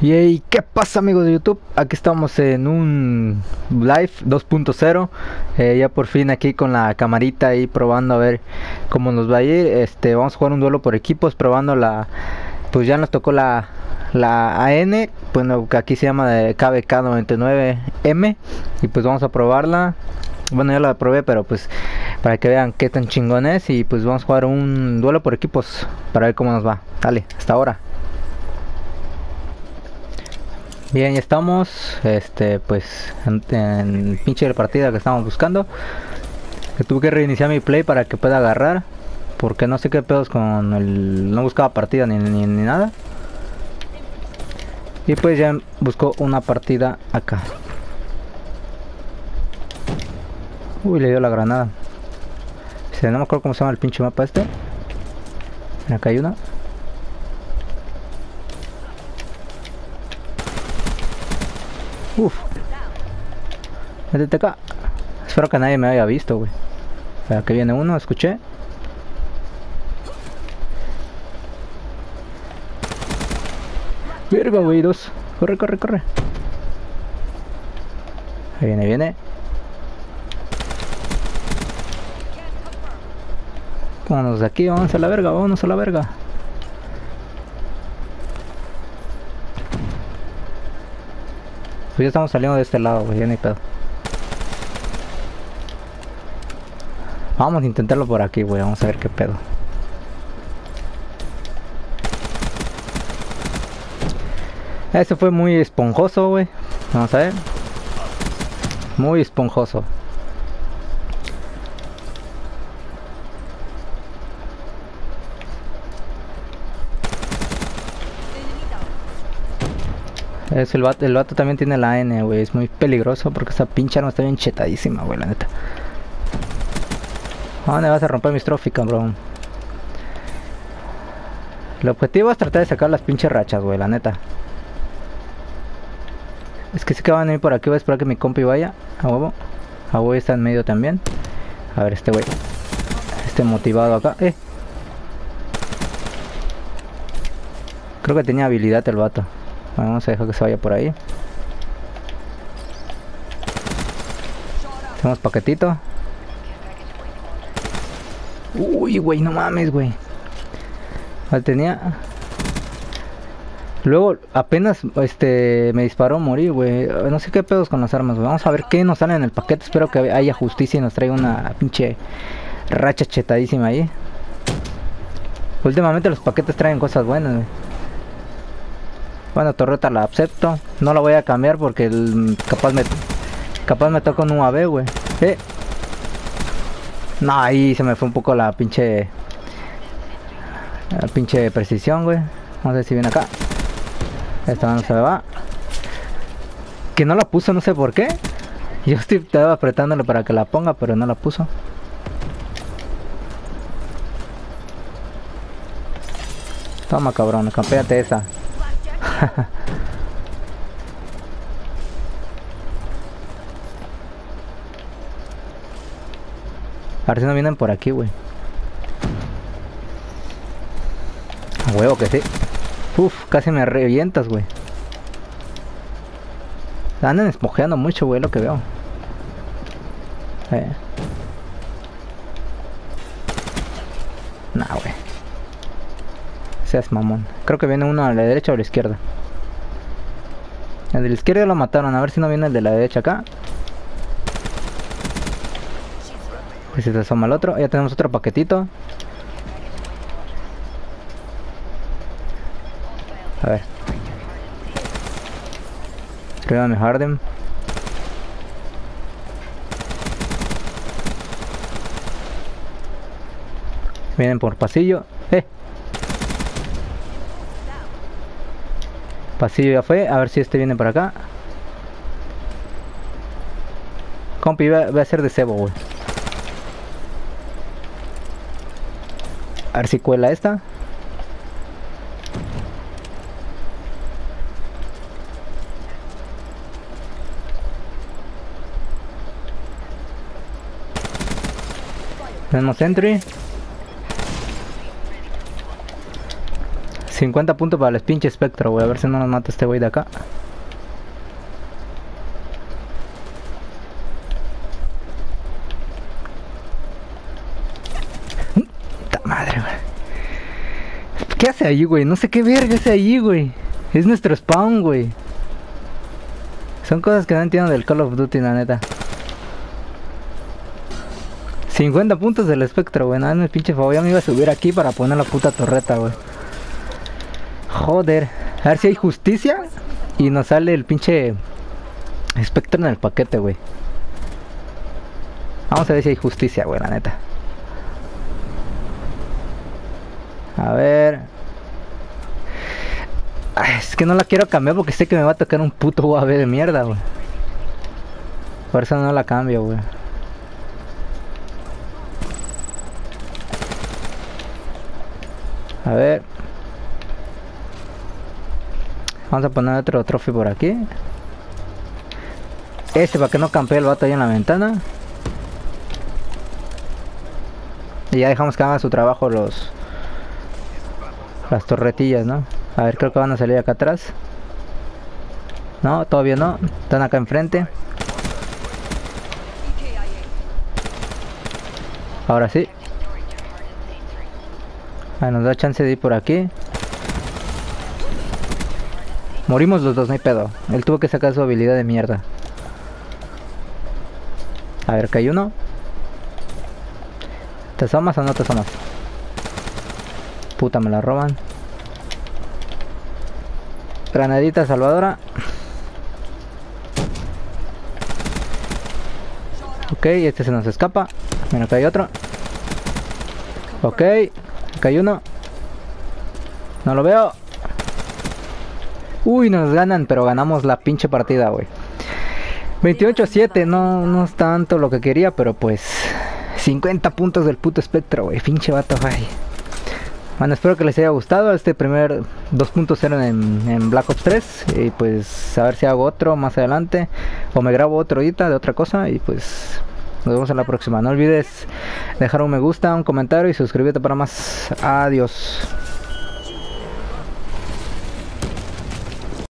Yay, ¿qué pasa amigos de YouTube? Aquí estamos en un live 2.0, ya por fin aquí con la camarita ahí probando a ver cómo nos va a ir. Vamos a jugar un duelo por equipos probando la, pues ya nos tocó la AN, pues no, aquí se llama de KBK99M y pues vamos a probarla. Bueno, yo la probé, pero pues para que vean qué tan chingón es, y pues vamos a jugar un duelo por equipos para ver cómo nos va. Dale, hasta ahora. Bien, ya estamos, pues, en pinche de partida que estamos buscando. Que tuve que reiniciar mi play para que pueda agarrar, porque no sé qué pedos con el... no buscaba partida ni nada. Y pues ya buscó una partida acá. Uy, le dio la granada. No me acuerdo cómo se llama el pinche mapa este. Acá hay una. Uff, métete acá. Espero que nadie me haya visto, güey. Espera, que viene uno, escuché. Verga, güey, dos. Corre, corre, corre. Ahí viene, viene. Vámonos de aquí, vámonos a la verga, vámonos a la verga. Pues ya estamos saliendo de este lado, güey, ya ni pedo. Vamos a intentarlo por aquí, güey, vamos a ver qué pedo. Este fue muy esponjoso, güey. Vamos a ver. Muy esponjoso. Es el vato también tiene la N, güey. Es muy peligroso porque esa pincha no está bien chetadísima, güey, la neta. ¿A dónde vas a romper mis trophy, cabrón? El objetivo es tratar de sacar las pinches rachas, güey, la neta. Es que sí que van a ir por aquí, voy a esperar que mi compi vaya. A huevo. A huevo está en medio también. A ver, este güey. Este motivado acá. Creo que tenía habilidad el vato. Bueno, vamos a dejar que se vaya por ahí. Tenemos paquetito. Uy, güey, no mames, güey. Ahí tenía. Luego apenas me disparó, morí, güey. No sé qué pedos con las armas, güey. Vamos a ver qué nos sale en el paquete. Espero que haya justicia y nos traiga una pinche racha chetadísima ahí. Últimamente los paquetes traen cosas buenas, güey. Bueno, torreta la acepto. No la voy a cambiar porque capaz me toca un UAB, güey. No, ahí se me fue un poco la pinche precisión, güey. Vamos a ver si viene acá. Esta no se me va. Que no la puso, no sé por qué. Yo estaba apretándole para que la ponga, pero no la puso. Toma, cabrón, campéate esa. A ver si no vienen por aquí, güey. A huevo que sí. Uf, casi me revientas, güey. Andan espojeando mucho, güey, lo que veo. Nah, güey. Seas mamón. Creo que viene uno a la derecha o a la izquierda. El de la izquierda lo mataron. A ver si no viene el de la derecha acá. Y se asoma el otro. Ya tenemos otro paquetito. A ver. Arriba mi Harden. Vienen por pasillo. Pasillo ya fue, a ver si este viene para acá. Compi, voy a hacer de cebo, güey. A ver si cuela esta. Tenemos sentry. 50 puntos para el pinche espectro, güey. A ver si no nos mata este güey de acá. ¡Ta madre, güey! ¿Qué hace allí, güey? No sé qué verga hace allí, güey. Es nuestro spawn, güey. Son cosas que no entiendo del Call of Duty, la neta. 50 puntos del espectro, güey. Nada, mi pinche favor. Ya me iba a subir aquí para poner la puta torreta, güey. Joder, a ver si hay justicia y nos sale el pinche espectro en el paquete, güey. Vamos a ver si hay justicia, güey, la neta. A ver. Ay, es que no la quiero cambiar porque sé que me va a tocar un puto UAB de mierda, güey. Por eso no la cambio, güey. A ver. Vamos a poner otro trofeo por aquí. Este para que no campee el vato ahí en la ventana. Y ya dejamos que hagan su trabajo los... las torretillas, ¿no? A ver, creo que van a salir acá atrás. No, todavía no. Están acá enfrente. Ahora sí. Ahí nos da chance de ir por aquí. Morimos los dos, no hay pedo. Él tuvo que sacar su habilidad de mierda. A ver, que hay uno. ¿Te asomas o no te asomas? Puta, me la roban. Granadita salvadora. Ok, este se nos escapa. Bueno, que hay otro. Ok, que hay uno. No lo veo. Uy, nos ganan, pero ganamos la pinche partida, güey. 28-7, no es tanto lo que quería, pero pues... 50 puntos del puto espectro, güey. Pinche vato, güey. Bueno, espero que les haya gustado este primer 2.0 en Black Ops 3. Y pues, a ver si hago otro más adelante. O me grabo otro ahorita de otra cosa. Y pues, nos vemos en la próxima. No olvides dejar un me gusta, un comentario y suscríbete para más. Adiós.